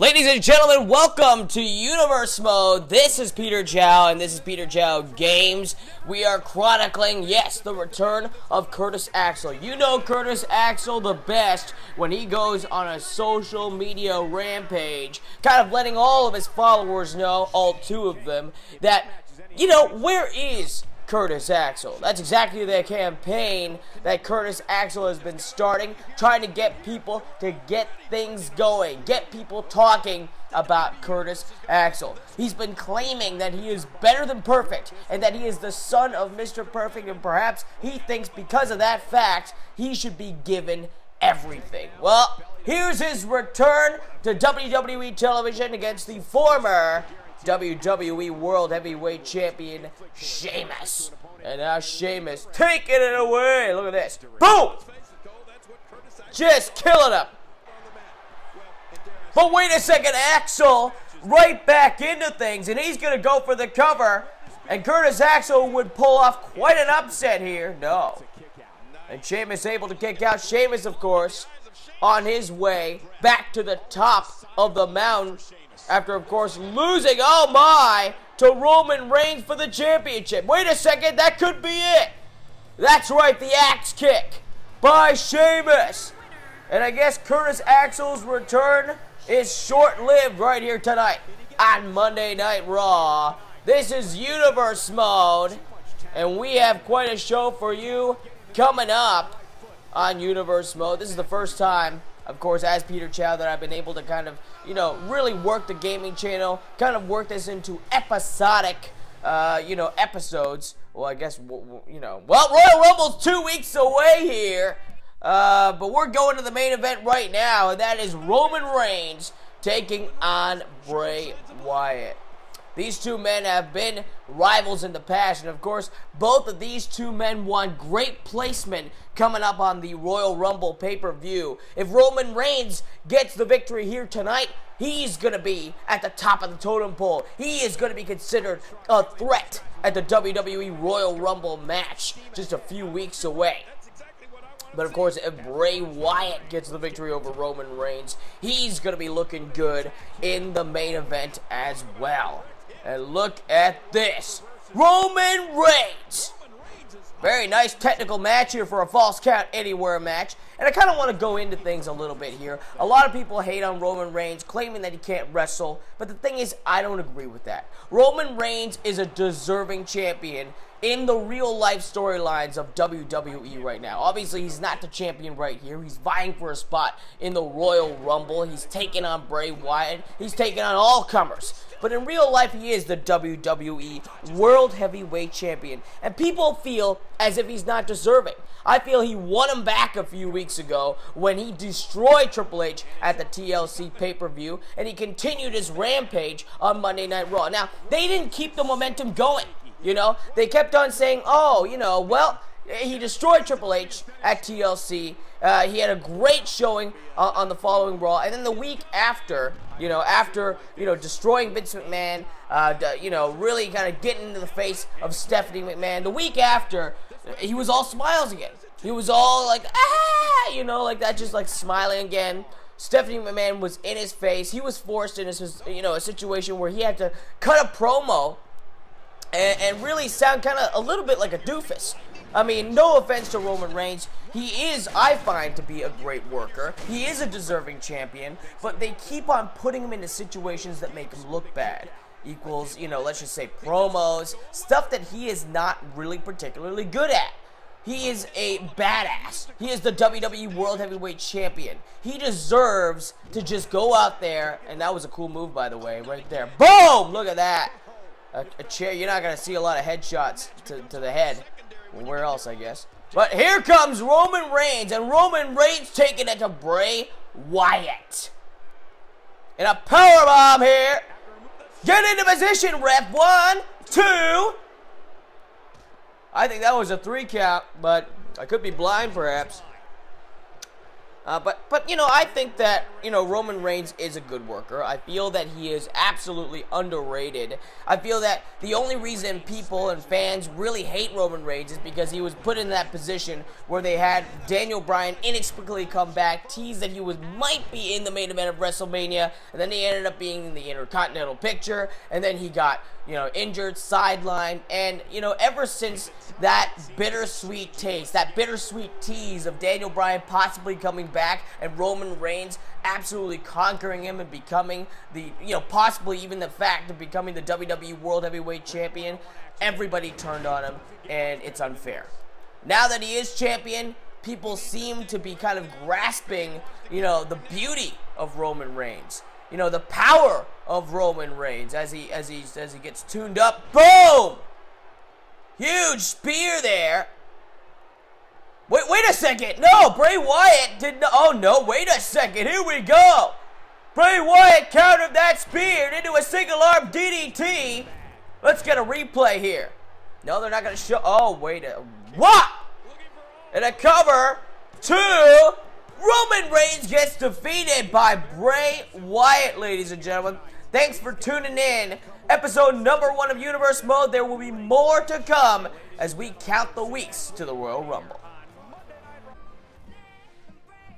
Ladies and gentlemen, welcome to Universe Mode. This is Peter Chao, and this is Peter Chao Games. We are chronicling, yes, the return of Curtis Axel. You know Curtis Axel the best when he goes on a social media rampage, kind of letting all of his followers know, all two of them, that, you know, where is Curtis Axel? That's exactly the campaign that Curtis Axel has been starting, trying to get people to get things going, get people talking about Curtis Axel. He's been claiming that he is better than perfect and that he is the son of Mr. Perfect, and perhaps he thinks because of that fact he should be given everything. Well, here's his return to WWE television against the former WWE World Heavyweight Champion Sheamus. And now Sheamus taking it away. Look at this. Boom! Just killing him. But wait a second, Axel right back into things, and he's going to go for the cover. And Curtis Axel would pull off quite an upset here. No. And Sheamus able to kick out. Sheamus, of course, on his way back to the top of the mountain, after, of course, losing, oh my, to Roman Reigns for the championship. Wait a second, that could be it. That's right, the axe kick by Sheamus. And I guess Curtis Axel's return is short-lived right here tonight on Monday Night Raw. This is Universe Mode, and we have quite a show for you coming up on Universe Mode. This is the first time, of course, as Peter Chao, that I've been able to kind of, you know, really work the gaming channel, kind of work this into episodic, you know, episodes. Well, I guess, you know, well, Royal Rumble's 2 weeks away here, but we're going to the main event right now, and that is Roman Reigns taking on Bray Wyatt. These two men have been rivals in the past, and of course, both of these two men want great placement coming up on the Royal Rumble pay-per-view. If Roman Reigns gets the victory here tonight, he's going to be at the top of the totem pole. He is going to be considered a threat at the WWE Royal Rumble match just a few weeks away. But of course, if Bray Wyatt gets the victory over Roman Reigns, he's going to be looking good in the main event as well. And look at this. Roman Reigns. Very nice technical match here for a false count anywhere match. And I kind of want to go into things a little bit here. A lot of people hate on Roman Reigns, claiming that he can't wrestle. But the thing is, I don't agree with that. Roman Reigns is a deserving champion in the real-life storylines of WWE right now. Obviously, he's not the champion right here. He's vying for a spot in the Royal Rumble. He's taking on Bray Wyatt. He's taking on all comers. But in real life, he is the WWE World Heavyweight Champion. And people feel as if he's not deserving. I feel he won him back a few weeks ago when he destroyed Triple H at the TLC pay-per-view. And he continued his rampage on Monday Night Raw. Now, they didn't keep the momentum going. You know, they kept on saying, oh, you know, well, he destroyed Triple H at TLC. He had a great showing on the following Raw. And then the week after, you know, destroying Vince McMahon, you know, really kind of getting into the face of Stephanie McMahon. The week after, he was all smiles again. He was all like, ah, you know, like that, just like smiling again. Stephanie McMahon was in his face. He was forced into, you know, a situation where he had to cut a promo and really sound kind of a little bit like a doofus. I mean, no offense to Roman Reigns. He is, I find, to be a great worker. He is a deserving champion, but they keep on putting him into situations that make him look bad. Equals, you know, let's just say promos, stuff that he is not really particularly good at. He is a badass. He is the WWE World Heavyweight Champion. He deserves to just go out there, and that was a cool move, by the way, right there. Boom! Look at that. A chair. You're not going to see a lot of headshots to the head. Well, where else, I guess. But here comes Roman Reigns, and Roman Reigns taking it to Bray Wyatt. And a powerbomb here. Get into position, ref. 1, 2. I think that was a 3 count, but I could be blind, perhaps. But you know, I think that, you know, Roman Reigns is a good worker. I feel that he is absolutely underrated. I feel that the only reason people and fans really hate Roman Reigns is because he was put in that position where they had Daniel Bryan inexplicably come back, tease that he was might be in the main event of WrestleMania, and then he ended up being in the Intercontinental picture, and then he got, you know, injured, sidelined, and, you know, ever since that bittersweet taste, that bittersweet tease of Daniel Bryan possibly coming back and Roman Reigns absolutely conquering him and becoming the, you know, possibly even the fact of becoming the WWE World Heavyweight Champion, everybody turned on him, and it's unfair. Now that he is champion, people seem to be kind of grasping, you know, the beauty of Roman Reigns, you know, the power of Roman Reigns as he gets tuned up. Boom! Huge spear there. Wait a second. No, Bray Wyatt didn't. Oh, no. Wait a second. Here we go. Bray Wyatt countered that spear into a single-arm DDT. Let's get a replay here. No, they're not going to show. Oh, wait. What? And a cover. Two. Roman Reigns gets defeated by Bray Wyatt, ladies and gentlemen. Thanks for tuning in. Episode number 1 of Universe Mode. There will be more to come as we count the weeks to the Royal Rumble.